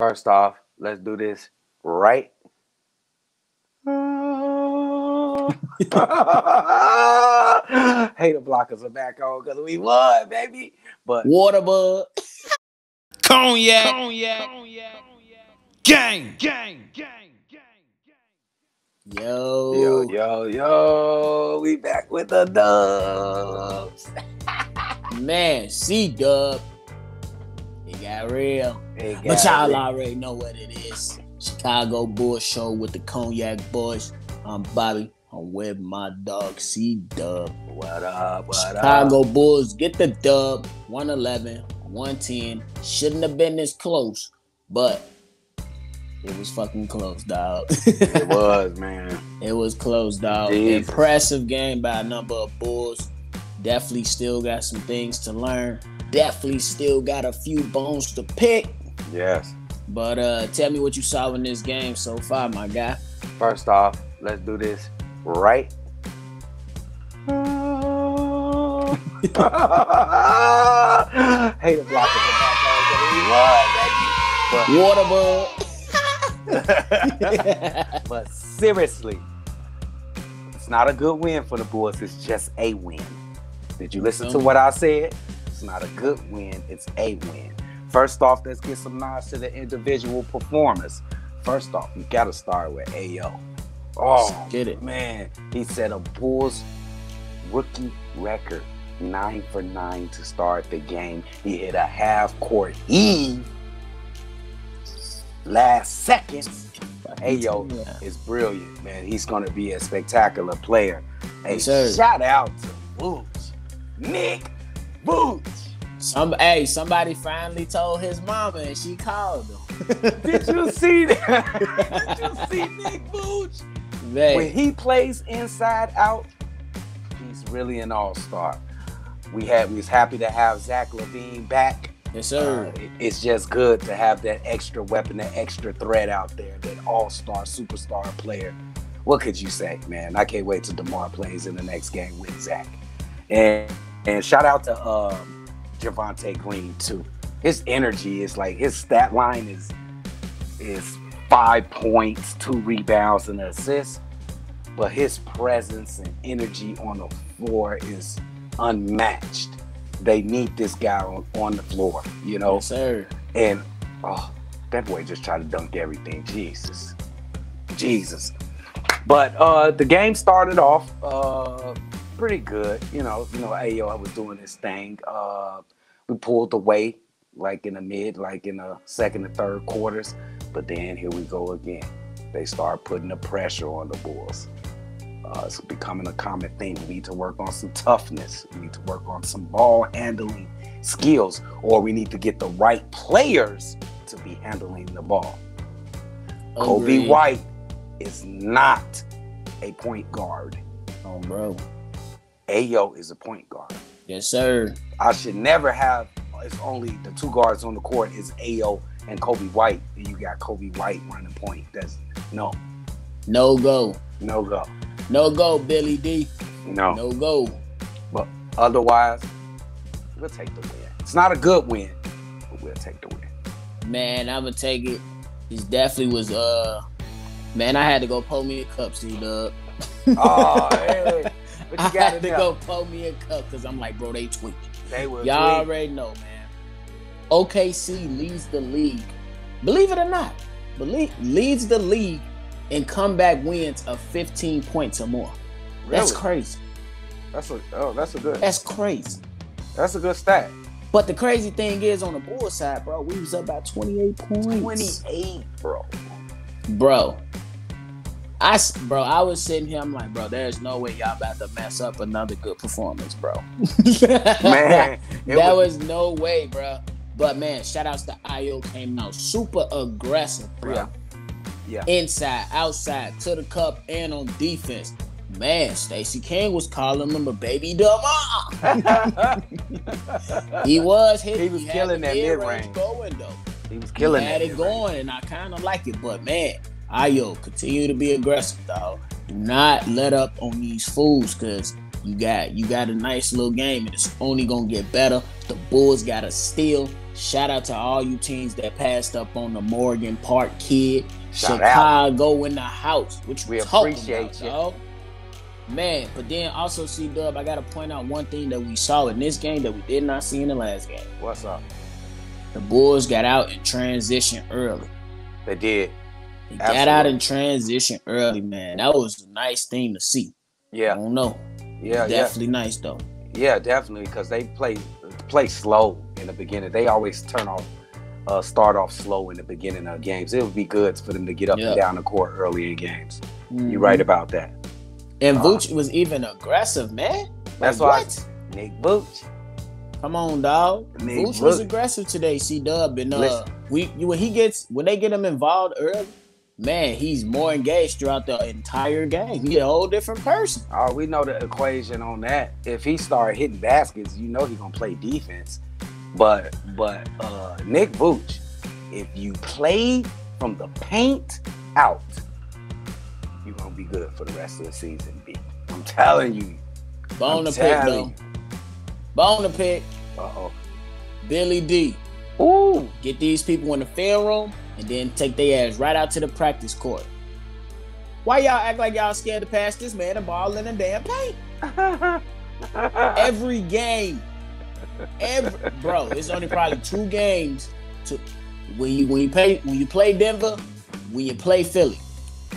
First off, let's do this right. Hey, the blockers are back on because we won, baby. But Waterbug, Cognac, gang. Yo, we back with the dubs. Man, C-Dub. It got real. But y'all already know what it is. Chicago Bulls show with the Cognac boys. I'm Bobby. I'm with my dog C-Dub. What up? Chicago Bulls get the dub. 111, 110. Shouldn't have been this close, but it was fucking close, dog. It was, man. It was close, dog. Jesus. Impressive game by a number of Bulls. Definitely still got some things to learn. Definitely still got a few bones to pick. Yes. But tell me what you saw in this game so far, my guy. First off, let's do this right. Hey, the blockers are back on because we won, baby. But Waterbug. But seriously, it's not a good win for the Bulls. It's just a win. Did you listen to what I said? It's not a good win. It's a win. First off, let's get some nods to the individual performers. First off, you got to start with Ayo. Oh, get it, man. He set a Bulls rookie record 9-for-9 to start the game. He hit a half-court heave last second. Ayo is brilliant, man. He's going to be a spectacular player. Hey, shout out to Vooch. Nick Vooch. Somebody finally told his mama and she called him. Did you see that? Did you see Nick Vooch? Man. When he plays inside out, he's really an all-star. We was happy to have Zach LaVine back. Yes, sir. It's just good to have that extra weapon, that extra threat out there, that all-star, superstar player. What could you say, man? I can't wait till DeMar plays in the next game with Zach. And shout out to Javonte Green too. His energy is like, his stat line is 5 points, 2 rebounds, and an assist. But his presence and energy on the floor is unmatched. They need this guy on the floor, you know. Yes, sir. And that boy just tried to dunk everything. Jesus. But the game started off pretty good. You know, Ayo was doing his thing. We pulled away like in the second and third quarters. But then here we go again. They start putting the pressure on the Bulls. It's becoming a common thing. We need to work on some toughness. We need to work on some ball handling skills, or we need to get the right players to be handling the ball. Coby White is not a point guard. Oh, bro. Ayo is a point guard. Yes, sir. I should never have. It's only the two guards on the court is Ayo and Coby White. And you got Coby White running point. That's no. No go. No go. No go, Billy D. No. No go. But otherwise, we'll take the win. It's not a good win, but we'll take the win. Man, I'm going to take it. It definitely was, man, I had to go pull me a cup, C-Dub. Oh, hey. I had to go pull me a cup because I'm like, bro, they tweaking. Y'all already know, man. OKC leads the league. Believe it or not, leads the league in comeback wins of 15 points or more. Really? That's crazy. That's crazy. That's a good stat. But the crazy thing is, on the Bulls side, bro, we was up by 28 points. 28, bro. I was sitting here, I'm like, bro, there's no way y'all about to mess up another good performance, bro. Man. There was no way, bro. But, man, shout-outs to Ayo, came out super aggressive, bro. Yeah. Inside, outside, to the cup, and on defense. Man, Stacey King was calling him a baby DeMar. He was hitting. He was killing that mid-range. He was killing that. He had it going, and I kind of like it. But, man, Ayo, continue to be aggressive, dog. Do not let up on these fools, because you got a nice little game, and it's only going to get better. The Bulls got to steal. Shout out to all you teams that passed up on the Morgan Park kid. Shout Chicago out. In the house, which we appreciate you. Dog? Man, but then also, C-Dub, I got to point out one thing that we saw in this game that we did not see in the last game. What's up? The Bulls got out in transition early. They did. They got out in transition early, man. That was a nice thing to see. Yeah. I don't know. Yeah, definitely nice, though. Yeah, definitely, because they play slow in the beginning. They always start off slow in the beginning of games. It would be good for them to get up and down the court early in games. Mm-hmm. You're right about that. And Vooch was even aggressive, man. Like, that's what? Nick Vooch. Come on, dog. Nick Vooch was aggressive today, C-Dub. And when they get him involved early, man, he's more engaged throughout the entire game. He's a whole different person. Oh, we know the equation on that. If he started hitting baskets, you know he's going to play defense. But Nick Vooch, if you play from the paint out, you're going to be good for the rest of the season, B. I'm telling you. Bone to pick, though. Bone to pick. Uh-oh. Billy D. Ooh. Get these people in the film room and then take their ass right out to the practice court. Why y'all act like y'all scared to pass this man a ball in the damn paint? Every game. Bro, it's only probably two games when you play Denver, when you play Philly.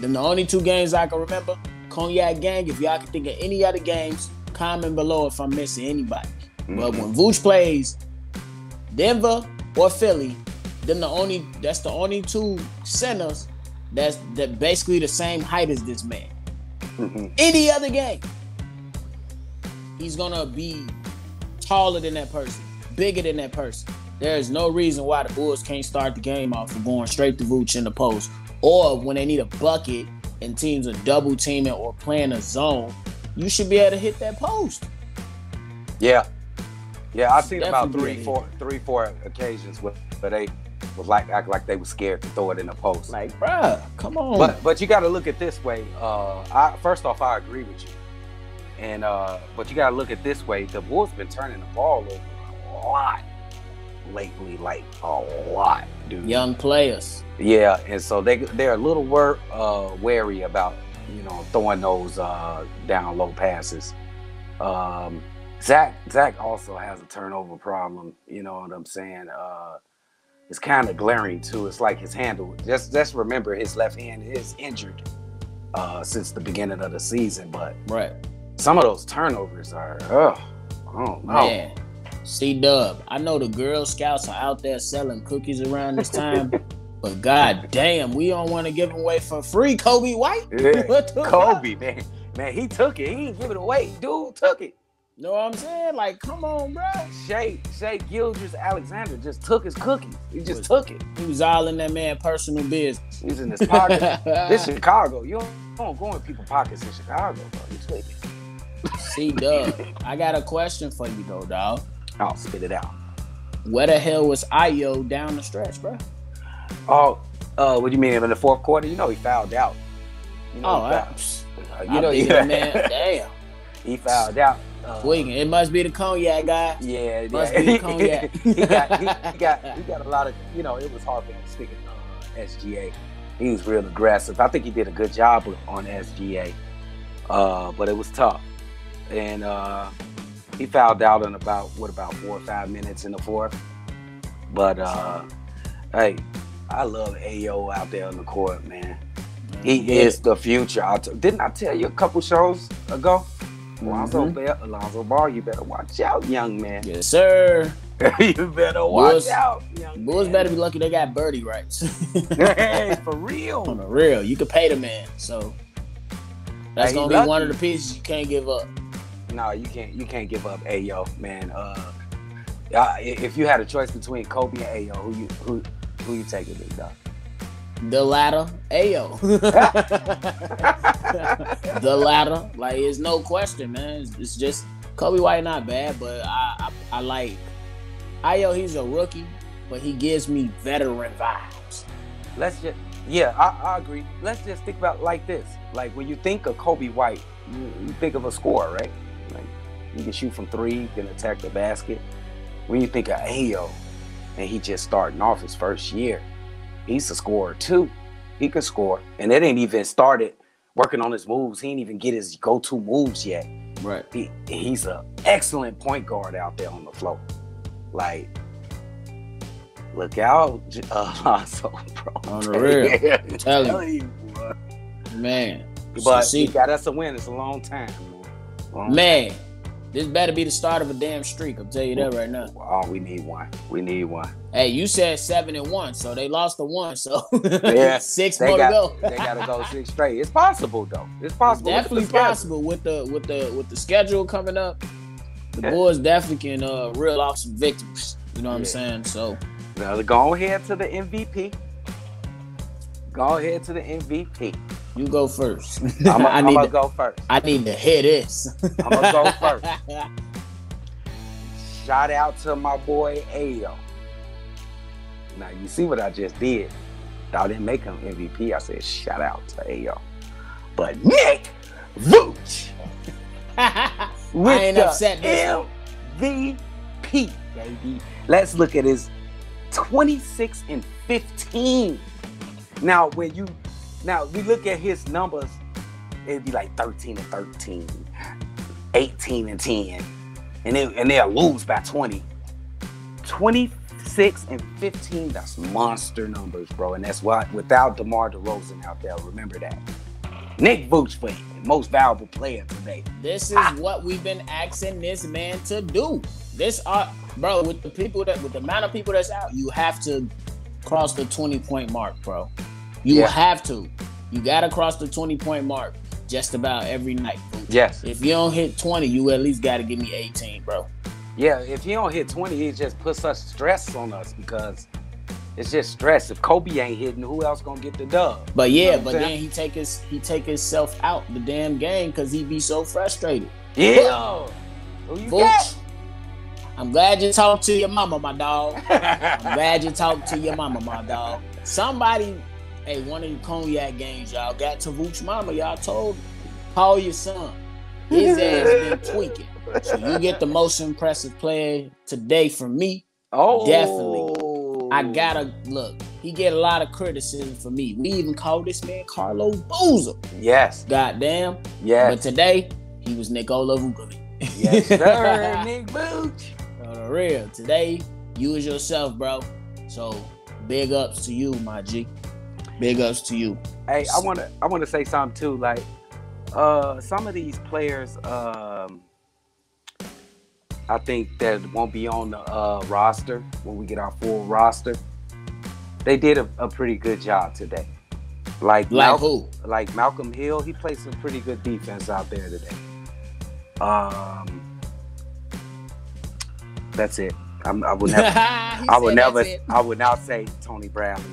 Them the only two games I can remember. Cognac Gang, if y'all can think of any other games, comment below if I'm missing anybody. Mm-hmm. But when Vooch plays Denver or Philly, them that's the only two centers that's basically the same height as this man. Mm-hmm. Any other game, he's gonna be taller than that person, bigger than that person. There is no reason why the Bulls can't start the game off of going straight to Vooch in the post, or when they need a bucket and teams are double teaming or playing a zone, you should be able to hit that post. Yeah. Yeah, I've seen about three, four occasions where they was act like they were scared to throw it in the post. Like, bruh, come on. But you got to look at this way. First off, I agree with you. And but you got to look at this way. The Bulls been turning the ball over a lot lately, like a lot, dude. Young players. Yeah, and so they're a little wary about, you know, throwing those down low passes. Zach also has a turnover problem. You know what I'm saying? It's kind of glaring too. It's like his handle. Just remember, his left hand is injured since the beginning of the season. But right, some of those turnovers are. I don't know. Man, C-Dub, I know the Girl Scouts are out there selling cookies around this time, but goddamn, we don't want to give away for free, Coby White. Yeah. Coby, man, he took it. He didn't give it away. Dude took it. Know what I'm saying? Like, come on, bro. Shai Gilgeous-Alexander just took his cookies. He took it. He was all in that man's personal business. He's in his pocket. This Chicago. You don't go in people's pockets in Chicago, bro. You took it. See, Doug, I got a question for you, though, dog. I'll spit it out. Where the hell was Ayo down the stretch, bro? Oh, what do you mean? In the fourth quarter? You know he fouled out. You know man. Damn. He fouled out. It must be the cognac guy. Yeah, must be the cognac. he got a lot of, you know, it was hard for him sticking on SGA. He was real aggressive. I think he did a good job on SGA, but it was tough. And he fouled out in about 4 or 5 minutes in the fourth. But hey, I love Ayo out there on the court, man. He is the future. Didn't I tell you a couple shows ago? Alonzo Ball, you better watch out, young man. Yes, sir. You better watch out, young Bulls man. Better be lucky they got birdie rights. Hey, for real. For real. You can pay the man. So that's going to be lucky. One of the pieces you can't give up. No, you can't give up Ayo, man. If you had a choice between Kobe and Ayo, who you taking, big dog? The latter, Ayo. The latter. Like, it's no question, man. It's just, Coby White not bad, but I like Ayo. He's a rookie, but he gives me veteran vibes. I agree. Let's just think about like this. Like, when you think of Coby White, you think of a scorer, right? Like, you can shoot from three, then attack the basket. When you think of Ayo, and he just starting off his first year. He's a scorer too. He can score. And it ain't even started working on his moves. He ain't even get his go-to moves yet. Right. He's an excellent point guard out there on the floor. Like, look out, Alonzo, bro. On the real. Yeah. I'm telling you, bro. Man. But see, he got us a win. It's a long time, man. Man, this better be the start of a damn streak. I'm telling you that right now. Oh, we need one. We need one. Hey, you said 7-1, so they lost the one. So yeah, six more to go. They gotta go 6 straight. It's possible though. It's possible. It's definitely possible with the schedule coming up. The Bulls definitely can reel off some victories. You know what I'm saying? So now go ahead to the MVP. Go ahead to the MVP. You go first. I'm gonna go first. I need to hear this. I'm gonna go first. Shout out to my boy Ayo. Now you see what I just did. I didn't make him MVP. I said shout out to Ayo. But Nick Vooch with the MVP, baby. Let's look at his 26 and 15. Now when you. Now, we look at his numbers, it'd be like 13 and 13, 18 and 10, and they'll lose by 20. 26 and 15, that's monster numbers, bro. And that's why, without DeMar DeRozan out there, remember that. Nick Vooch for the most valuable player today. This is what we've been asking this man to do. This, bro, with the amount of people that's out, you have to cross the 20-point mark, bro. You have to. You got to cross the 20-point mark just about every night. Yes. If you don't hit 20, you at least got to give me 18, bro. Yeah, if you don't hit 20, it just puts such stress on us because it's just stress. If Kobe ain't hitting, who else going to get the dub? But, yeah, you know then he take himself out the damn game because he be so frustrated. Yeah. Who you got? I'm glad you talked to your mama, my dog. I'm glad you talked to your mama, my dog. Somebody... Hey, one of the cognac games, y'all got to Vooch mama. Y'all told him, call your son. His ass been tweaking. So you get the most impressive player today from me. Oh, definitely. I gotta look. He get a lot of criticism for me. We even call this man Carlos Boozer. Yes. Goddamn. Yes. But today he was Nikola Vucevic. Yes, sir. Nick Vooch. On the real, today you was yourself, bro. So big ups to you, my G. Big ups to you. Hey, I wanna say something too. Like, some of these players, I think that won't be on the roster when we get our full roster. They did a pretty good job today. Like Malcolm Hill, he played some pretty good defense out there today. That's it. I would not say Tony Bradley.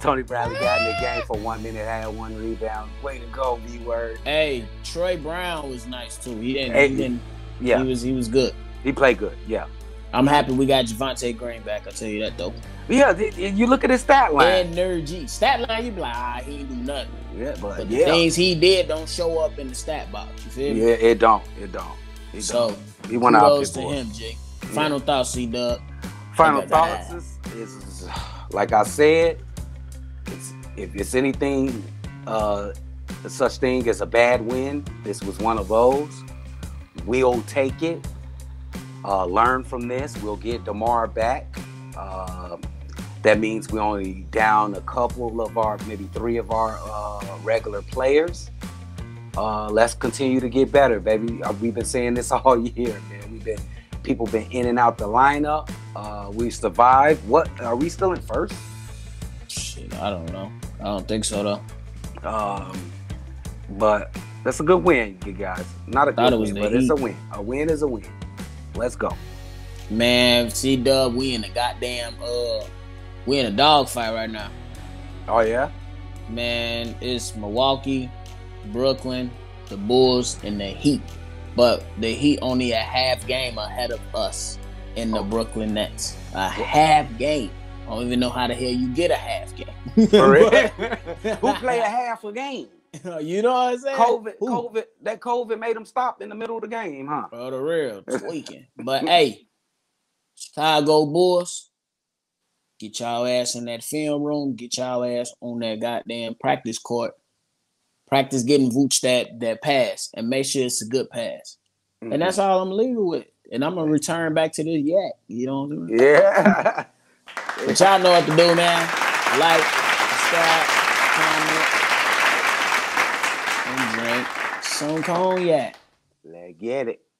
Tony Bradley got in the game for 1 minute, had 1 rebound. Way to go, B-word. Hey, Trey Brown was nice, too. He was good. He played good, yeah. I'm happy we got Javonte Green back, I'll tell you that, though. Yeah, you look at his stat line. And Nergy. Stat line, you be like, ah, he ain't do nothing. Yeah, but the things he did don't show up in the stat box, you feel me? Yeah, it don't. So, he went out kudos to him, Jake. Final thoughts, C-Dub. Final thoughts is, like I said, if it's anything, such thing as a bad win, this was one of those. We'll take it. Learn from this. We'll get DeMar back. That means we're only down a couple of our, maybe 3 of our regular players. Let's continue to get better, baby. We've been saying this all year, man. People been in and out the lineup. We survived. What are we still in first? Shit, I don't know. I don't think so, though. But that's a good win, you guys. Not a good win, but it's a win. A win is a win. Let's go. Man, C-Dub, we in a goddamn, we in a dogfight right now. Oh, yeah? Man, it's Milwaukee, Brooklyn, the Bulls, and the Heat. But the Heat only a half game ahead of us in the Brooklyn Nets. A half game. I don't even know how the hell you get a half game. For real? Who play a half a game? You know what I'm saying? COVID made them stop in the middle of the game, huh? For the real, tweaking. But hey, Chicago Bulls, Get y'all ass in that film room. Get y'all ass on that goddamn practice court. Practice getting Vooch that pass and make sure it's a good pass. Mm-hmm. And that's all I'm leaving with. And I'm going to return back to this yak. You know what I'm doing? Yeah. But y'all know what to do now. Like, subscribe, comment, and drink some cognac. Let's get it.